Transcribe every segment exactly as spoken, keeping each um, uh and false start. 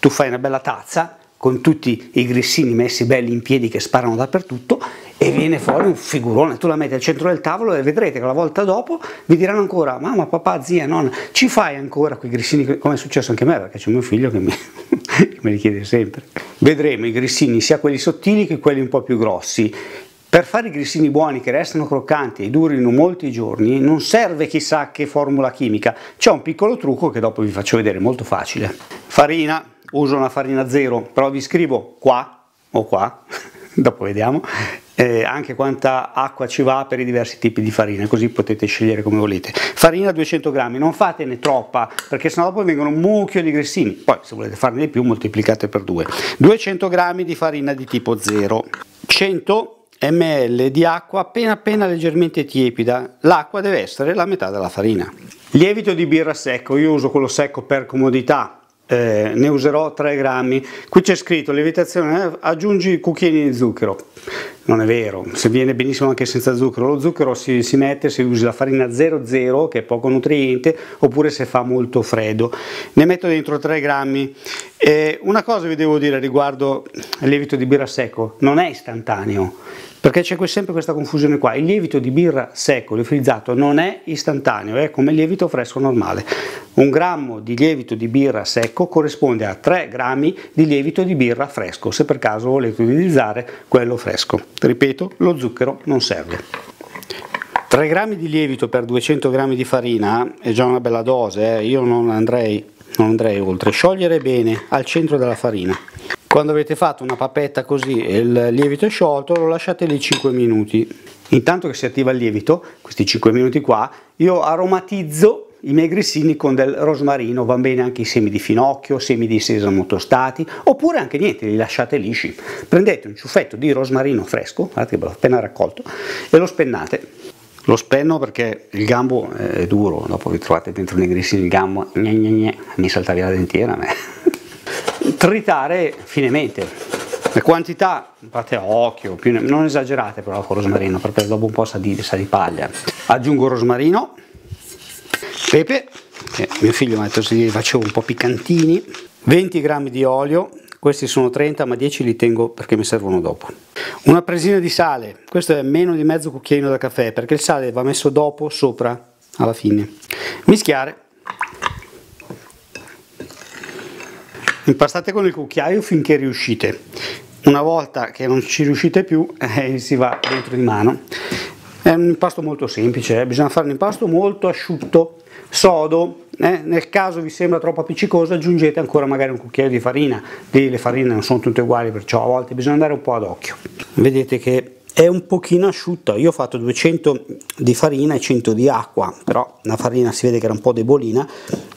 tu fai una bella tazza con tutti i grissini messi belli in piedi che sparano dappertutto e viene fuori un figurone, tu la metti al centro del tavolo e vedrete che la volta dopo vi diranno ancora mamma, papà, zia, nonna, ci fai ancora quei grissini, come è successo anche a me perché c'è mio figlio che mi, che me li chiede sempre. Vedremo i grissini, sia quelli sottili che quelli un po' più grossi. Per fare i grissini buoni che restano croccanti e durino molti giorni non serve chissà che formula chimica, c'è un piccolo trucco che dopo vi faccio vedere, molto facile. Farina, uso una farina zero, però vi scrivo qua o qua, dopo vediamo, eh, anche quanta acqua ci va per i diversi tipi di farina, così potete scegliere come volete. Farina duecento grammi, non fatene troppa perché sennò dopo vengono un mucchio di grissini, poi se volete farne di più moltiplicate per due. duecento grammi di farina di tipo zero, cento millilitri di acqua appena appena leggermente tiepida, l'acqua deve essere la metà della farina. Lievito di birra secco, io uso quello secco per comodità, eh, ne userò tre grammi. Qui c'è scritto lievitazione, eh, aggiungi cucchiaini di zucchero, non è vero, se viene benissimo anche senza zucchero, lo zucchero si, si mette se usi la farina zero zero che è poco nutriente oppure se fa molto freddo. Ne metto dentro tre grammi. Eh, una cosa vi devo dire riguardo al lievito di birra secco, non è istantaneo, perché c'è sempre questa confusione qua, il lievito di birra secco liofilizzato non è istantaneo, è come il lievito fresco normale. Un grammo di lievito di birra secco corrisponde a tre grammi di lievito di birra fresco, se per caso volete utilizzare quello fresco. Ripeto, lo zucchero non serve. tre grammi di lievito per duecento grammi di farina è già una bella dose, eh? Io non andrei, non andrei oltre. Sciogliere bene al centro della farina. Quando avete fatto una papetta così e il lievito è sciolto, lo lasciate lì cinque minuti. Intanto che si attiva il lievito, questi cinque minuti qua, io aromatizzo i miei grissini con del rosmarino, van bene anche i semi di finocchio, semi di sesamo tostati, oppure anche niente, li lasciate lisci. Prendete un ciuffetto di rosmarino fresco, guardate che l'ho appena raccolto, e lo spennate. Lo spenno perché il gambo è duro, dopo vi trovate dentro nei grissini il gambo, gne gne gne, mi salta via la dentiera a me. Tritare finemente, le quantità fate a occhio, più ne... non esagerate però con rosmarino perché dopo un po' sa di, sa di paglia. Aggiungo rosmarino, pepe, eh, mio figlio mi ha detto se li facevo un po' piccantini, venti grammi di olio, questi sono trenta ma dieci li tengo perché mi servono dopo. Una presina di sale, questo è meno di mezzo cucchiaino da caffè perché il sale va messo dopo, sopra, alla fine. Mischiare. Impastate con il cucchiaio finché riuscite, una volta che non ci riuscite più eh, si va dentro di mano. È un impasto molto semplice, eh. Bisogna fare un impasto molto asciutto. Sodo, eh, nel caso vi sembra troppo appiccicoso aggiungete ancora magari un cucchiaio di farina, lì le farine non sono tutte uguali perciò a volte bisogna andare un po' ad occhio. Vedete che è un pochino asciutta, io ho fatto duecento di farina e cento di acqua, però la farina si vede che era un po' debolina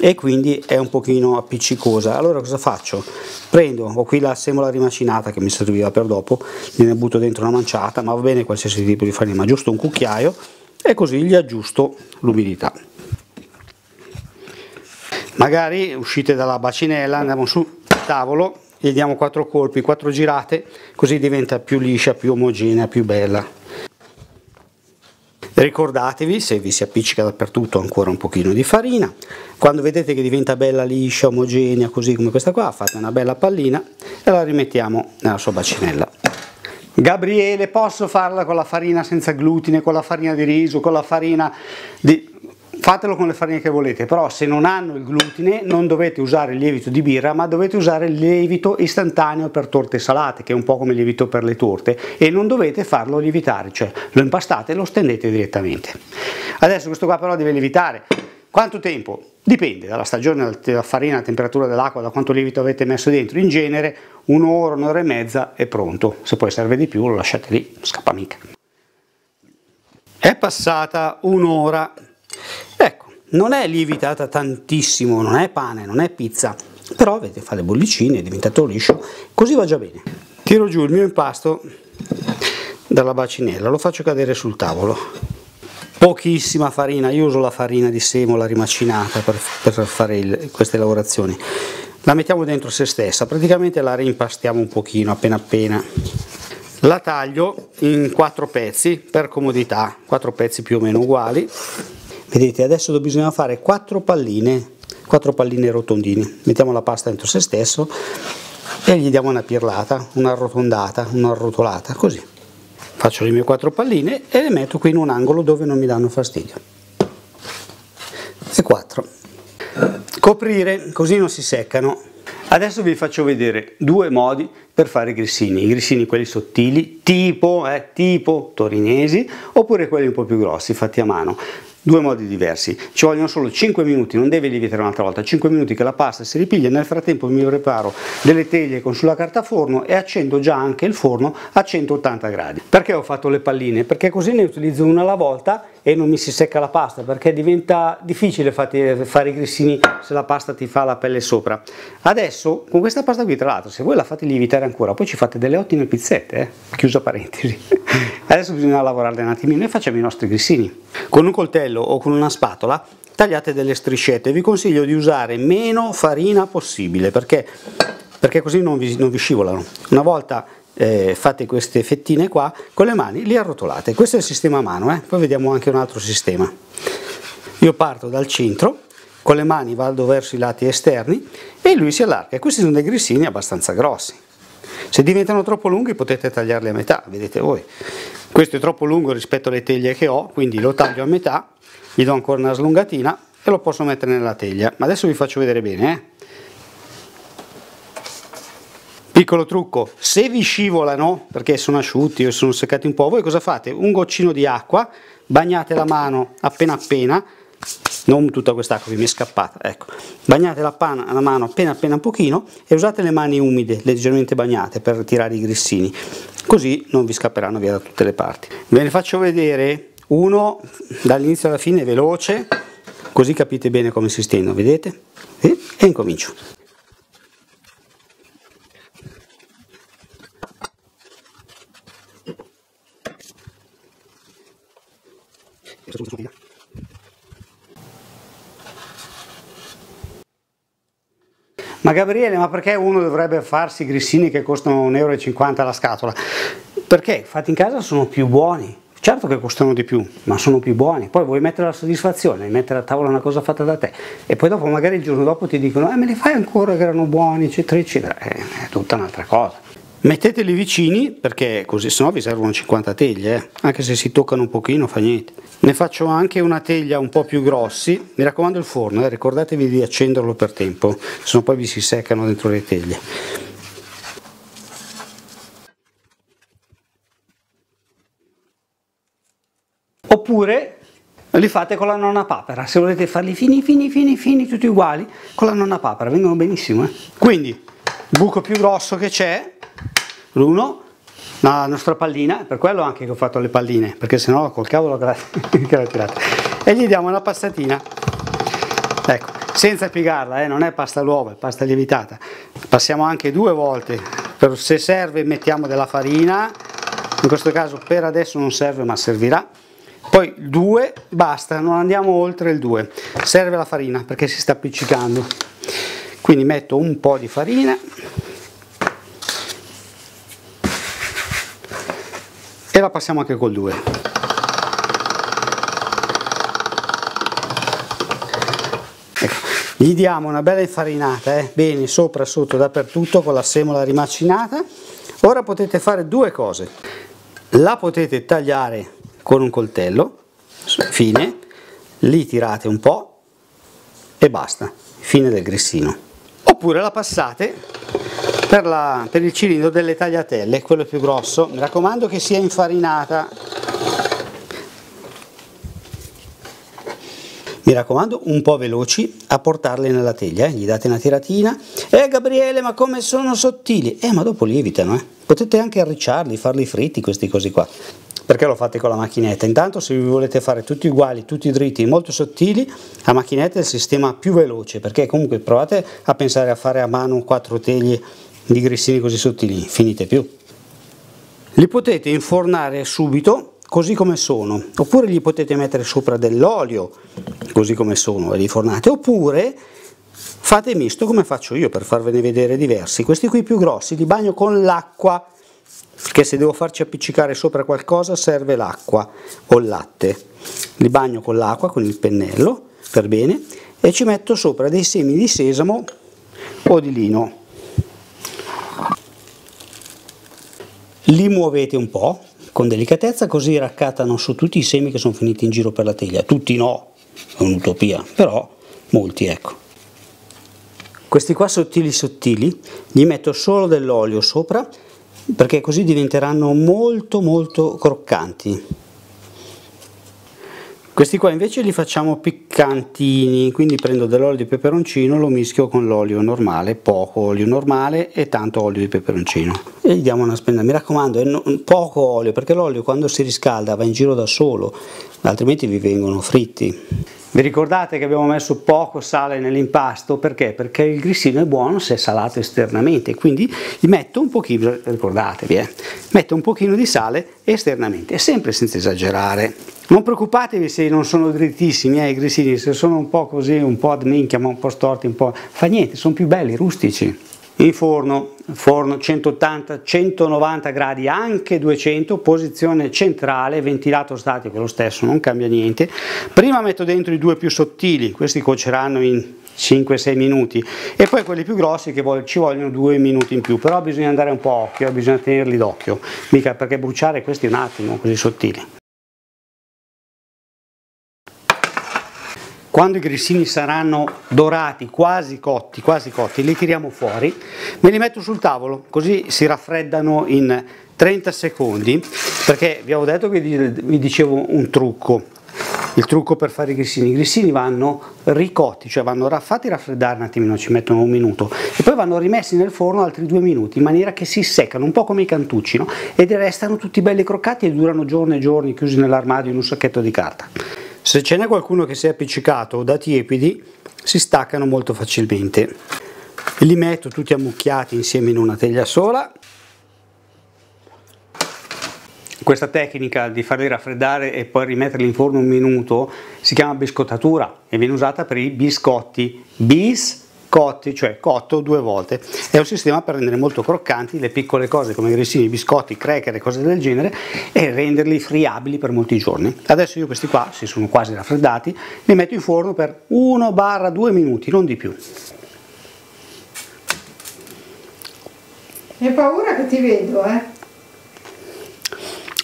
e quindi è un pochino appiccicosa. Allora cosa faccio? Prendo, ho qui la semola rimacinata che mi serviva per dopo, ne butto dentro una manciata, ma va bene qualsiasi tipo di farina, ma giusto un cucchiaio, e così gli aggiusto l'umidità. Magari uscite dalla bacinella, andiamo sul tavolo, gli diamo quattro colpi, quattro girate, così diventa più liscia, più omogenea, più bella. Ricordatevi, se vi si appiccica dappertutto, ancora un pochino di farina. Quando vedete che diventa bella liscia, omogenea, così come questa qua, fate una bella pallina e la rimettiamo nella sua bacinella. Gabriele, posso farla con la farina senza glutine, con la farina di riso, con la farina di... Fatelo con le farine che volete, però se non hanno il glutine non dovete usare il lievito di birra, ma dovete usare il lievito istantaneo per torte salate, che è un po' come il lievito per le torte, e non dovete farlo lievitare, cioè lo impastate e lo stendete direttamente. Adesso questo qua però deve lievitare. Quanto tempo? Dipende dalla stagione, dalla farina, dalla temperatura dell'acqua, da quanto lievito avete messo dentro. In genere un'ora, un'ora e mezza è pronto. Se poi serve di più lo lasciate lì, non scappa mica. È passata un'ora. Ecco, non è lievitata tantissimo, non è pane, non è pizza, però vedete fa le bollicine, è diventato liscio, così va già bene. Tiro giù il mio impasto dalla bacinella, lo faccio cadere sul tavolo. Pochissima farina, io uso la farina di semola rimacinata per, per fare il, queste lavorazioni. La mettiamo dentro se stessa, praticamente la rimpastiamo un pochino appena appena. La taglio in quattro pezzi per comodità, quattro pezzi più o meno uguali. Vedete, adesso bisogna fare quattro palline quattro palline rotondine, mettiamo la pasta dentro se stesso e gli diamo una pirlata, un'arrotondata, un'arrotolata, così. Faccio le mie quattro palline e le metto qui in un angolo dove non mi danno fastidio. E quattro. Coprire, così non si seccano. Adesso vi faccio vedere due modi per fare i grissini, i grissini quelli sottili, tipo, eh, tipo torinesi, oppure quelli un po' più grossi, fatti a mano. Due modi diversi, ci vogliono solo cinque minuti, non devi lievitare un'altra volta, cinque minuti che la pasta si ripiglia, nel frattempo mi preparo delle teglie con sulla carta forno e accendo già anche il forno a centottanta gradi. Perché ho fatto le palline? Perché così ne utilizzo una alla volta e non mi si secca la pasta, perché diventa difficile fare i grissini se la pasta ti fa la pelle sopra. Adesso con questa pasta qui, tra l'altro, se voi la fate lievitare ancora poi ci fate delle ottime pizzette, eh? Chiusa parentesi. Adesso bisogna lavorarle un attimino e facciamo i nostri grissini. Con un coltello o con una spatola tagliate delle striscette, vi consiglio di usare meno farina possibile perché, perché così non vi, non vi scivolano. Una volta Eh, fate queste fettine qua con le mani, li arrotolate. Questo è il sistema a mano, eh? Poi vediamo anche un altro sistema. Io parto dal centro, con le mani vado verso i lati esterni e lui si allarga. Questi sono dei grissini abbastanza grossi, se diventano troppo lunghi potete tagliarli a metà, vedete voi. Questo è troppo lungo rispetto alle teglie che ho, quindi lo taglio a metà, gli do ancora una slungatina e lo posso mettere nella teglia. Ma adesso vi faccio vedere bene, eh? Piccolo trucco, se vi scivolano perché sono asciutti o sono seccati un po', voi cosa fate? Un goccino di acqua, bagnate la mano appena appena, non tutta quest'acqua che mi è scappata, ecco, bagnate la, pana, la mano appena appena un pochino e usate le mani umide, leggermente bagnate, per tirare i grissini, così non vi scapperanno via da tutte le parti. Ve ne faccio vedere uno dall'inizio alla fine, veloce, così capite bene come si stendono, vedete? E, e incomincio. Ma Gabriele, ma perché uno dovrebbe farsi grissini che costano un euro e cinquanta la scatola? Perché fatti in casa sono più buoni, certo che costano di più, ma sono più buoni. Poi vuoi mettere la soddisfazione, mettere a tavola una cosa fatta da te e poi dopo magari il giorno dopo ti dicono eh, me li fai ancora che erano buoni, eccetera eccetera, eh, è tutta un'altra cosa. Metteteli vicini perché così, se no vi servono cinquanta teglie, eh? Anche se si toccano un pochino fa niente. Ne faccio anche una teglia un po' più grossi, mi raccomando il forno, eh? Ricordatevi di accenderlo per tempo, sennò poi vi si seccano dentro le teglie. Oppure li fate con la nonna papera, se volete farli fini fini fini fini tutti uguali, con la nonna papera vengono benissimo, eh? Quindi buco più grosso che c'è, l'uno, la nostra pallina, per quello anche che ho fatto le palline, perché sennò col cavolo che l'ho tirata, e gli diamo una passatina, ecco, senza piegarla, eh, non è pasta all'uovo, è pasta lievitata. Passiamo anche due volte, per, se serve mettiamo della farina, in questo caso per adesso non serve ma servirà. Poi due, basta, non andiamo oltre il due, serve la farina perché si sta appiccicando, quindi metto un po' di farina e la passiamo anche col due. Ecco, gli diamo una bella infarinata, eh? Bene, sopra, sotto, dappertutto, con la semola rimacinata. Ora potete fare due cose: la potete tagliare con un coltello fine, li tirate un po' e basta, fine del grissino. Oppure la passate Per, la, per il cilindro delle tagliatelle, quello più grosso, mi raccomando che sia infarinata, mi raccomando un po' veloci a portarle nella teglia, eh? Gli date una tiratina, eh Gabriele ma come sono sottili, eh ma dopo lievitano, eh? Potete anche arricciarli, farli fritti questi cosi qua, perché lo fate con la macchinetta. Intanto se vi volete fare tutti uguali, tutti dritti, molto sottili, la macchinetta è il sistema più veloce, perché comunque provate a pensare a fare a mano quattro teglie di grissini così sottili, finite più. Li potete infornare subito così come sono, oppure gli potete mettere sopra dell'olio così come sono e li fornate, oppure fate misto come faccio io per farvene vedere diversi. Questi qui più grossi li bagno con l'acqua, perché se devo farci appiccicare sopra qualcosa serve l'acqua o il latte. Li bagno con l'acqua, con il pennello per bene, e ci metto sopra dei semi di sesamo o di lino. Li muovete un po' con delicatezza, così raccattano su tutti i semi che sono finiti in giro per la teglia. Tutti no, è un'utopia, però molti, ecco. Questi qua sottili sottili gli metto solo dell'olio sopra, perché così diventeranno molto molto croccanti. Questi qua invece li facciamo piccantini, quindi prendo dell'olio di peperoncino, lo mischio con l'olio normale, poco olio normale e tanto olio di peperoncino, e gli diamo una spenna. Mi raccomando, poco olio, perché l'olio quando si riscalda va in giro da solo, altrimenti vi vengono fritti. Vi ricordate che abbiamo messo poco sale nell'impasto? Perché? Perché il grissino è buono se è salato esternamente, quindi gli metto un pochino, ricordatevi, eh, metto un pochino di sale esternamente, sempre senza esagerare. Non preoccupatevi se non sono drittissimi eh, i grissini, se sono un po' così, un po' ad minchia, ma un po' storti, un po'... fa niente, sono più belli, rustici. In forno, forno centottanta centonovanta gradi, anche duecento, posizione centrale, ventilato statico lo stesso, non cambia niente. Prima metto dentro i due più sottili, questi cuoceranno in cinque sei minuti, e poi quelli più grossi che ci vogliono due minuti in più, però bisogna andare un po' occhio, bisogna tenerli d'occhio, mica perché bruciare questi un attimo così sottili. Quando i grissini saranno dorati, quasi cotti, quasi cotti, li tiriamo fuori, me li metto sul tavolo, così si raffreddano in trenta secondi, perché vi avevo detto che vi dicevo un trucco, il trucco per fare i grissini. I grissini vanno ricotti, cioè vanno fatti raffreddare un attimino, ci mettono un minuto, e poi vanno rimessi nel forno altri due minuti, in maniera che si seccano, un po' come i cantucci, no? Ed restano tutti belli croccati e durano giorni e giorni, chiusi nell'armadio in un sacchetto di carta. Se ce n'è qualcuno che si è appiccicato da tiepidi, si staccano molto facilmente. Li metto tutti ammucchiati insieme in una teglia sola. Questa tecnica di farli raffreddare e poi rimetterli in forno un minuto si chiama biscottatura e viene usata per i biscotti. Biscotti, cioè cotto due volte. È un sistema per rendere molto croccanti le piccole cose come grissini, biscotti, cracker e cose del genere, e renderli friabili per molti giorni. Adesso io questi qua si sono quasi raffreddati, li metto in forno per uno due minuti, non di più. Mi ho paura che ti vedo, eh!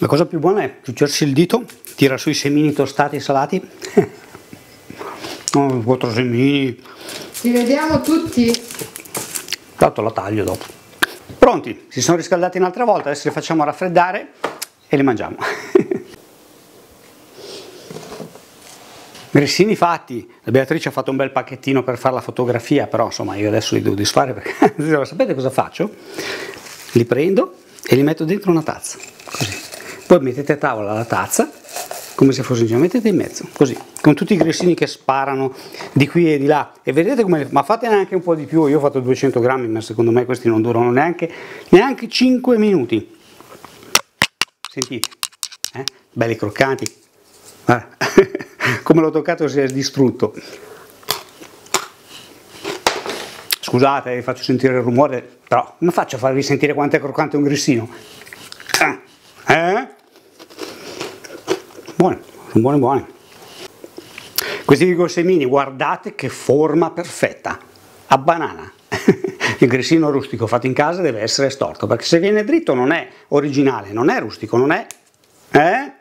La cosa più buona è chiudersi il dito, tira sui semini tostati e salati. Oh, quattro semini! Ci vediamo tutti! Tanto la taglio dopo. Pronti, si sono riscaldati un'altra volta, adesso li facciamo raffreddare e li mangiamo. Grissini fatti, la Beatrice ha fatto un bel pacchettino per fare la fotografia, però insomma io adesso li devo disfare perché sapete cosa faccio? Li prendo e li metto dentro una tazza, così. Poi mettete a tavola la tazza, come se fosse in giro, mettete in mezzo, così, con tutti i grissini che sparano di qui e di là, e vedete come, ma fatene anche un po' di più, io ho fatto duecento grammi, ma secondo me questi non durano neanche, neanche cinque minuti, sentite, eh? Belli croccanti, guarda. Come l'ho toccato si è distrutto, scusate vi faccio sentire il rumore, però non faccio a farvi sentire quanto è croccante un grissino, eh? Buone, sono buone buone. Questi piccoli semini, guardate che forma perfetta, a banana. Il grissino rustico fatto in casa deve essere storto, perché se viene dritto non è originale, non è rustico, non è... Eh?